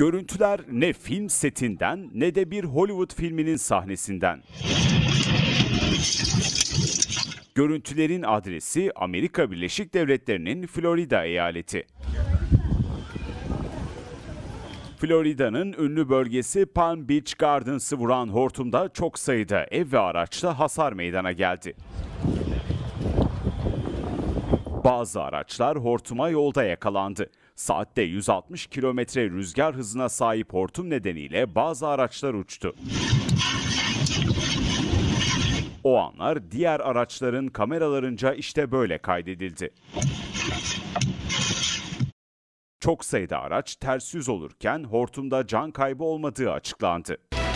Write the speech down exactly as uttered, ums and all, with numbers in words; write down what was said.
Görüntüler ne film setinden ne de bir Hollywood filminin sahnesinden. Görüntülerin adresi Amerika Birleşik Devletleri'nin Florida eyaleti. Florida'nın ünlü bölgesi Palm Beach Gardens'ı vuran hortumda çok sayıda ev ve araçta hasar meydana geldi. Bazı araçlar hortuma yolda yakalandı. Saatte yüz altmış kilometre rüzgar hızına sahip hortum nedeniyle bazı araçlar uçtu. O anlar diğer araçların kameralarınca işte böyle kaydedildi. Çok sayıda araç ters yüz olurken hortumda can kaybı olmadığı açıklandı.